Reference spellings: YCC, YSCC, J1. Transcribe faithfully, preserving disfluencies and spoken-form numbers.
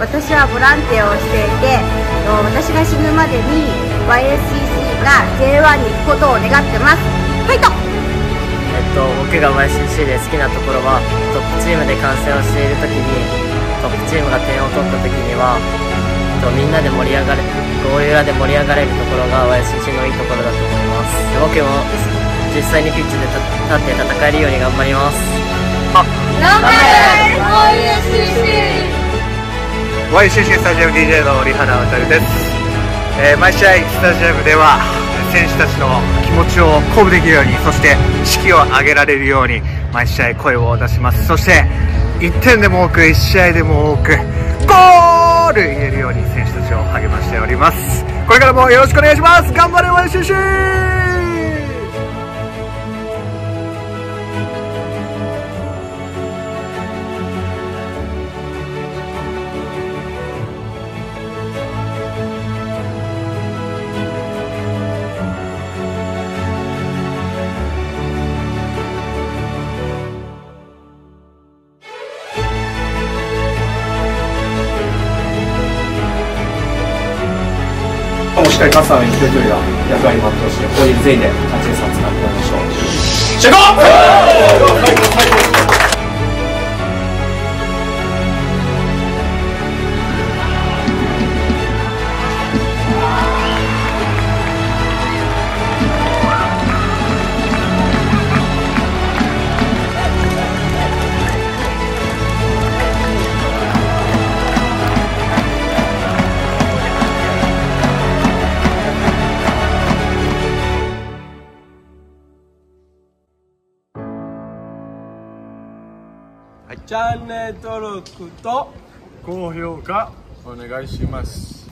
私はボランティアをしていて、私が死ぬまでに ワイエスシーシー が ジェイワン に行くことを願ってます。ファイト。えっと僕が ワイシーシー で好きなところは、トップチームで観戦をしているときに、トップチームが点を取ったときには、えっと、みんなで盛り上がれる、ゴール裏で盛り上がれるところが ワイエスシーシー のいいところだと思います。僕も実際にピッチで立って戦えるように頑張ります。あっ、ワイシーシー スタジアム ディージェー のリハナワタルです、えー、毎試合スタジアムでは選手たちの気持ちを鼓舞できるように、そして士気を上げられるように毎試合声を出します。そしていってんでも多く、いち試合でも多くゴール入れるように選手たちを励ましております。これからもよろしくお願いします。頑張れ ワイシーシー。しっかり勝つために一人一人が役割もあってほしい。こういう全員で勝ちに差をつなぎましょう。シュート！チャンネル登録と高評価お願いします。